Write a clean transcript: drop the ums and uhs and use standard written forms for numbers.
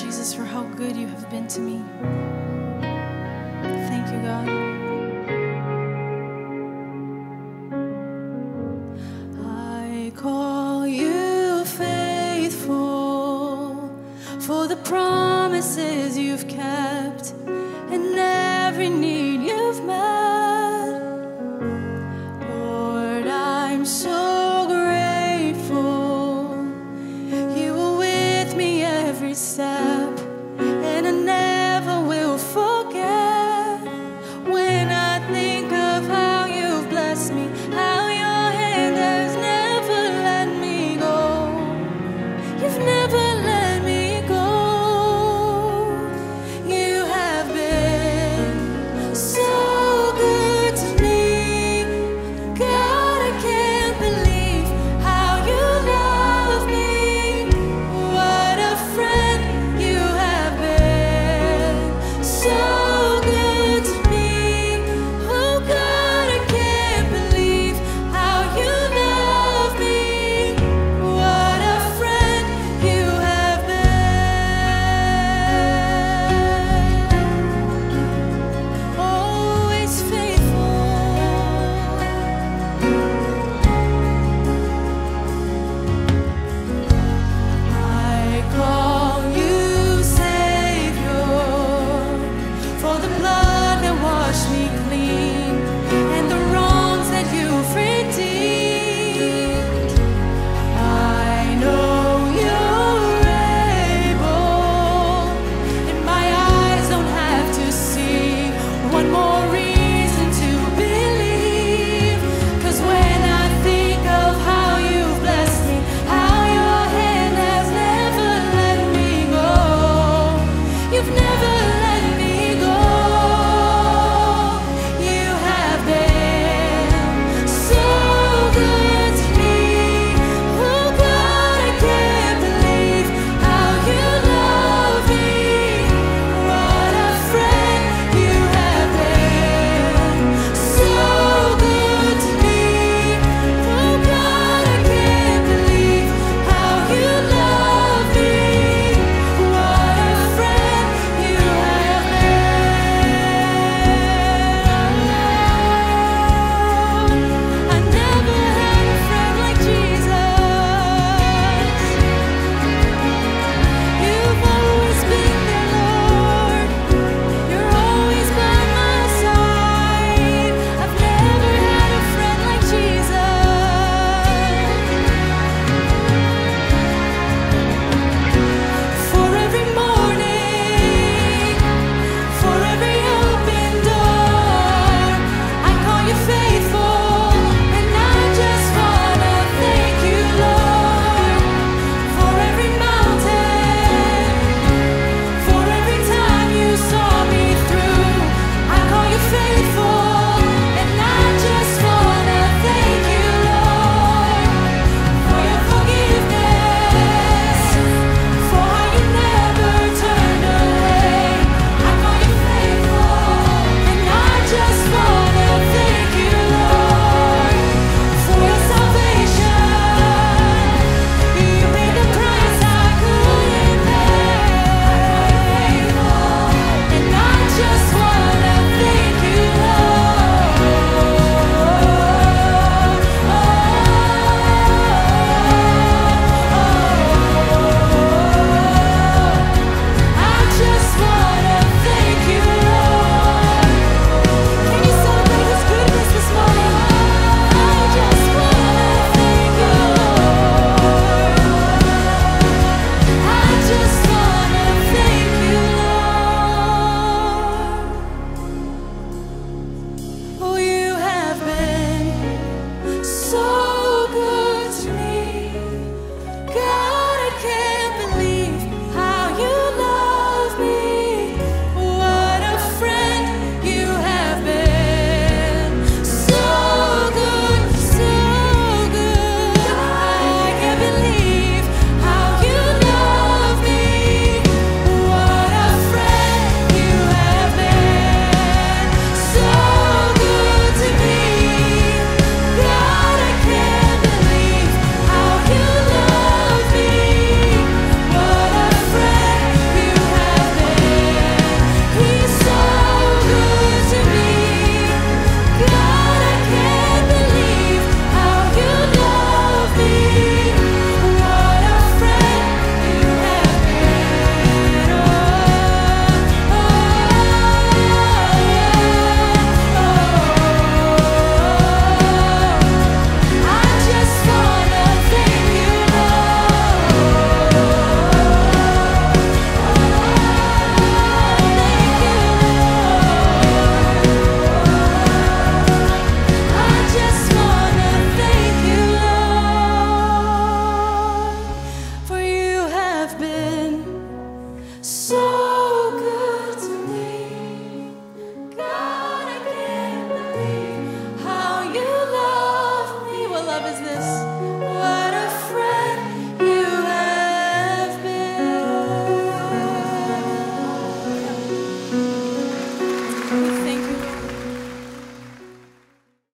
Jesus, for how good you have been to me. Thank you, God. Promises you've kept, and every need you've met, Lord, I'm so